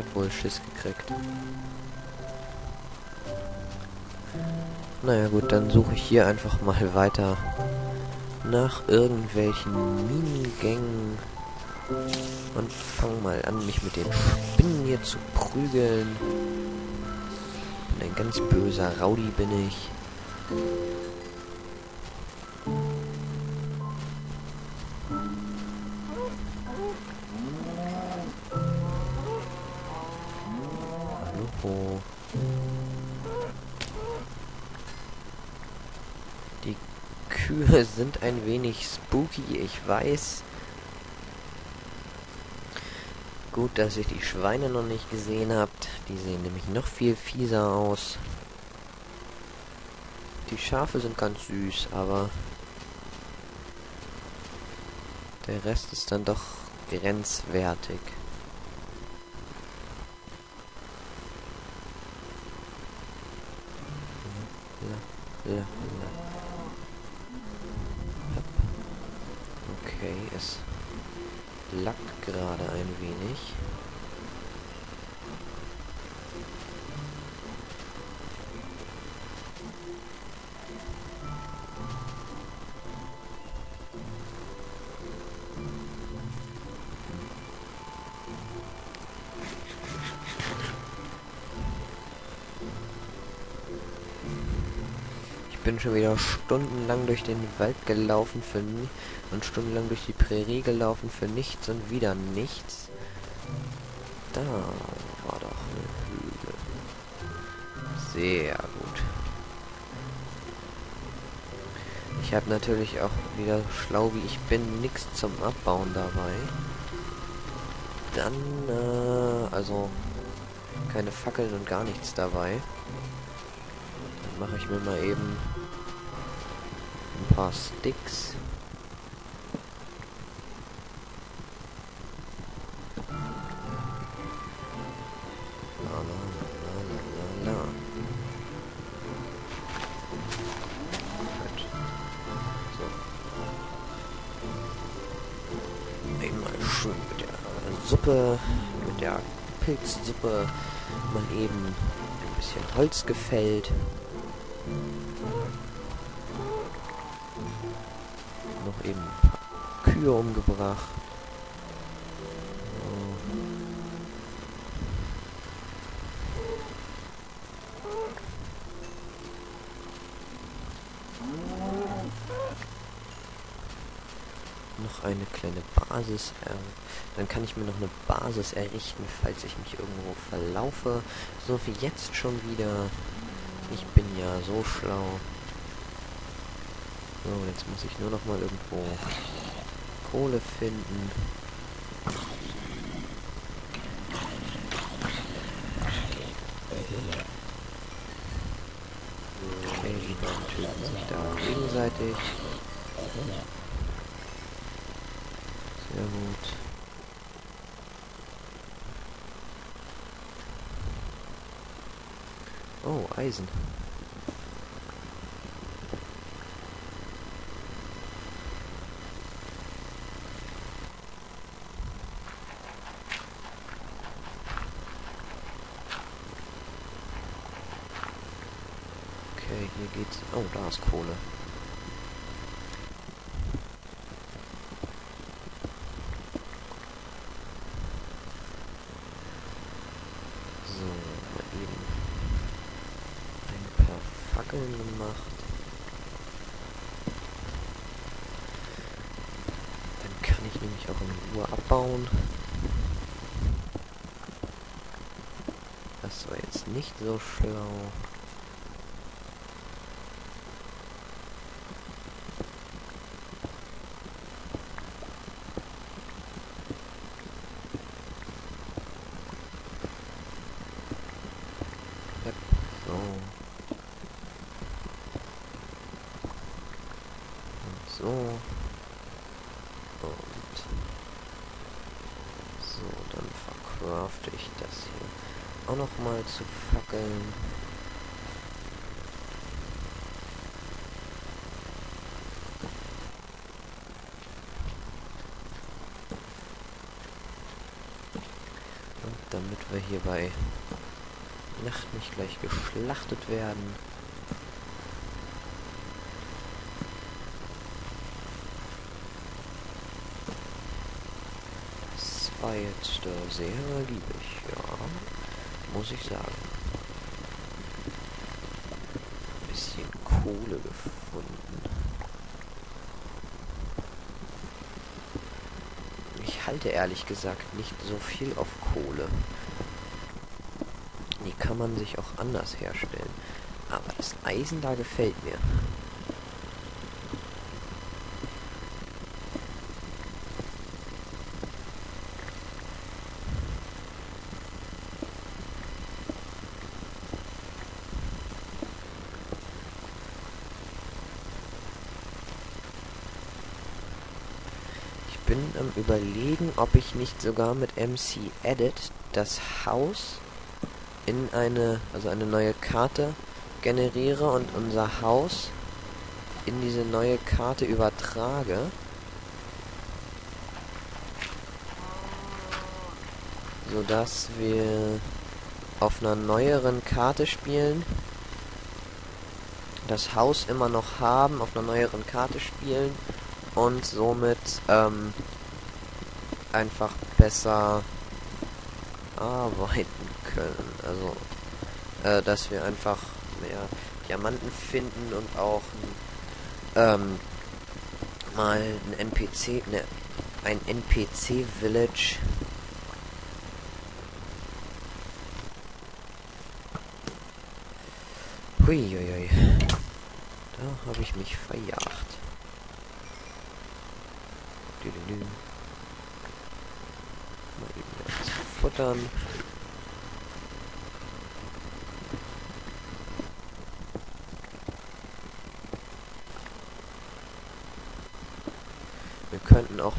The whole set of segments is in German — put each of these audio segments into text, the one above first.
Hat wohl Schiss gekriegt. Naja gut, dann suche ich hier einfach mal weiter nach irgendwelchen Minengängen und fange mal an, mich mit den Spinnen hier zu prügeln. Ein ganz böser Rowdy bin ich. Hallo. Die Kühe sind ein wenig spooky, ich weiß. Gut, dass ihr die Schweine noch nicht gesehen habt. Die sehen nämlich noch viel fieser aus. Die Schafe sind ganz süß, aber der Rest ist dann doch grenzwertig. Okay, es lackt gerade ein wenig. Ich bin schon wieder stundenlang durch den Wald gelaufen für mich und stundenlang durch die Prärie gelaufen für nichts und wieder nichts. Da war doch eine Hügel. Sehr gut. Ich habe natürlich auch wieder, schlau wie ich bin, nichts zum Abbauen dabei. Dann, also keine Fackeln und gar nichts dabei. Dann mache ich mir mal eben ein paar Sticks. Suppe, mit der Pilzsuppe mal eben ein bisschen Holz gefällt. Noch eben ein paar Kühe umgebracht. Noch eine kleine Basis. Dann kann ich mir noch eine Basis errichten, falls ich mich irgendwo verlaufe. So wie jetzt schon wieder. Ich bin ja so schlau. So, jetzt muss ich nur noch mal irgendwo Kohle finden. Okay, die beiden Typen sind da gegenseitig. Sehr gut. Oh, Eisen. Okay, hier geht's. Oh, da ist Kohle. Gemacht. Dann kann ich nämlich auch in Ruhe abbauen. Das war jetzt nicht so schlau. So. Und so, dann verkrafte ich das hier auch nochmal zu Fackeln. Und damit wir hier bei Nacht nicht gleich geschlachtet werden. Das war jetzt sehr ergiebig, ja. Muss ich sagen. Ein bisschen Kohle gefunden. Ich halte ehrlich gesagt nicht so viel auf Kohle. Die kann man sich auch anders herstellen. Aber das Eisen da gefällt mir. Bin am Überlegen, ob ich nicht sogar mit MC Edit das Haus in eine neue Karte generiere und unser Haus in diese neue Karte übertrage. Sodass wir auf einer neueren Karte spielen, das Haus immer noch haben, auf einer neueren Karte spielen. Und somit einfach besser arbeiten können. Also, dass wir einfach mehr Diamanten finden und auch mal ein NPC-Village Huiuiui. Da habe ich mich verjagt. Mal eben etwas futtern. Wir könnten auch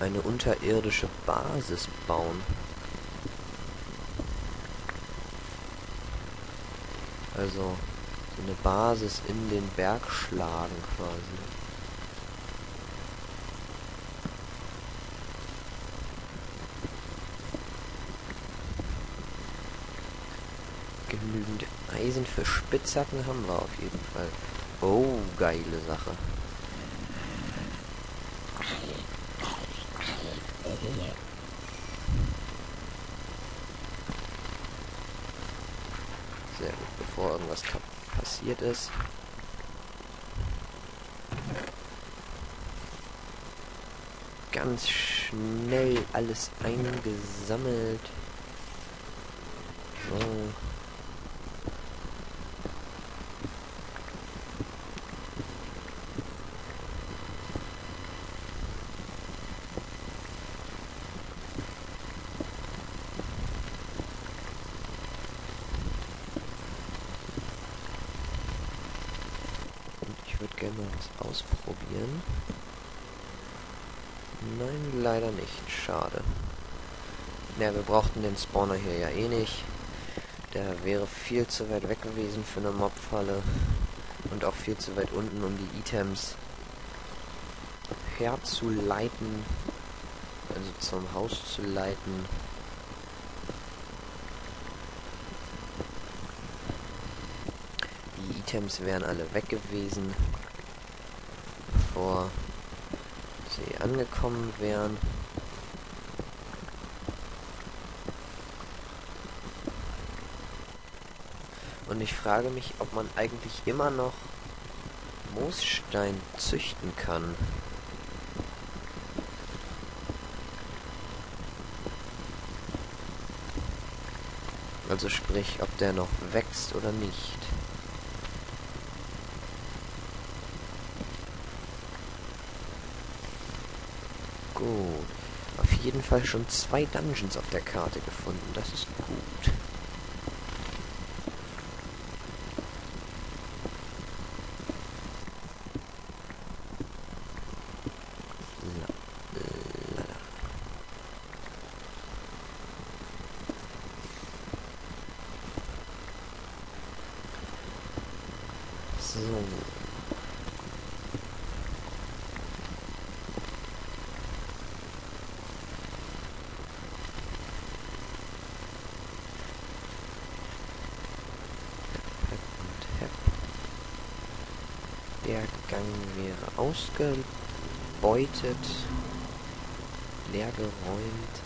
eine unterirdische Basis bauen. Also so eine Basis in den Berg schlagen quasi. Genügend Eisen für Spitzhacken haben wir auf jeden Fall. Oh, geile Sache. Sehr gut, bevor irgendwas passiert ist. Ganz schnell alles eingesammelt. So. Ich würde gerne mal was ausprobieren. Nein, leider nicht. Schade. Ja, wir brauchten den Spawner hier ja eh nicht. Der wäre viel zu weit weg gewesen für eine Mobfalle. Und auch viel zu weit unten, um die Items herzuleiten. Also zum Haus zu leiten. Die Items wären alle weg gewesen, bevor sie angekommen wären. Und ich frage mich, ob man eigentlich immer noch Moosstein züchten kann. Also sprich, ob der noch wächst oder nicht. Gut. Auf jeden Fall schon 2 Dungeons auf der Karte gefunden. Das ist gut. So. Der Gang wäre ausgebeutet, leer geräumt.